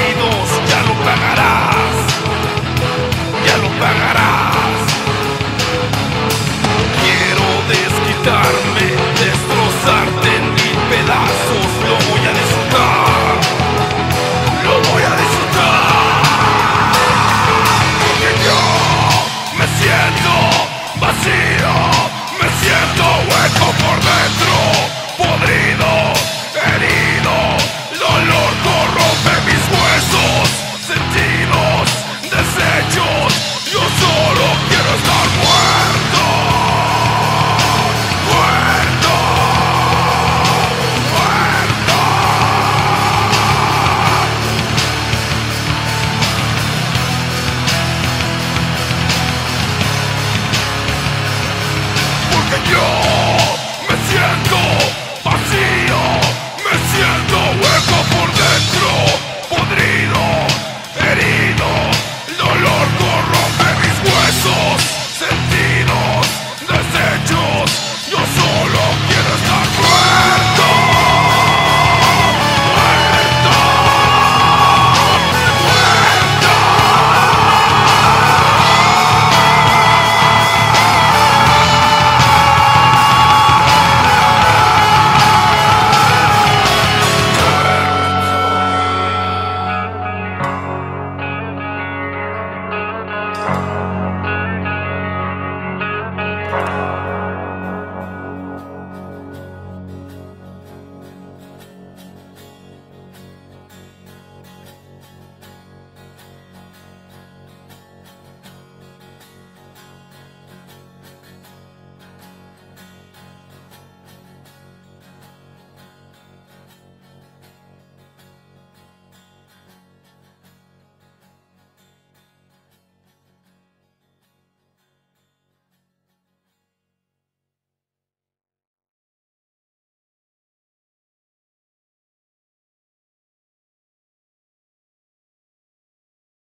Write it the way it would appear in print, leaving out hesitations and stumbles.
Estados Unidos ya lo pagará.